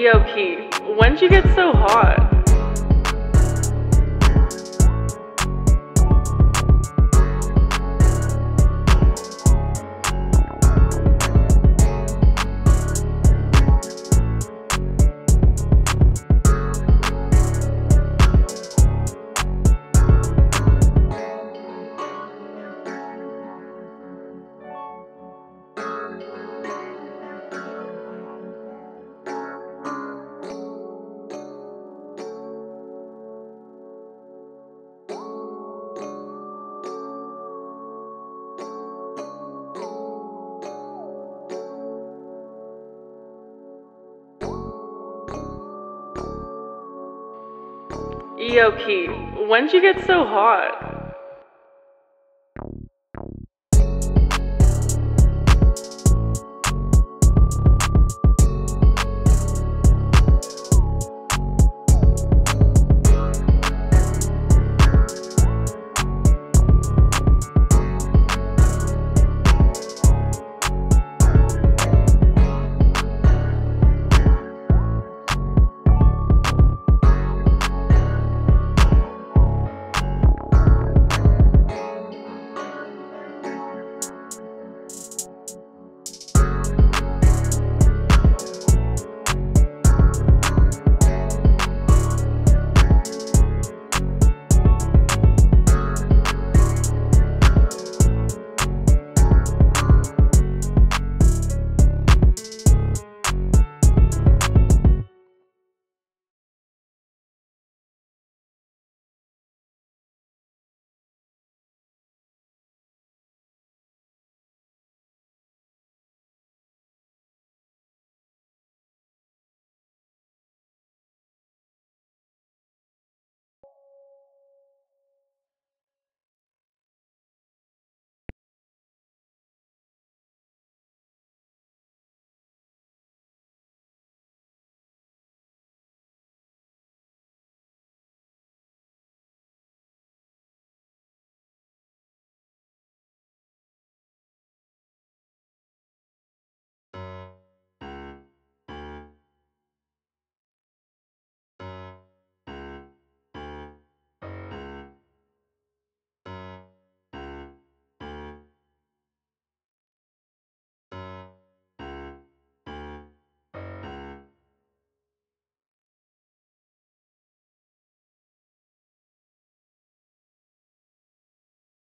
Yo, Keith, when'd you get so hot? Yo, Keith, when'd you get so hot?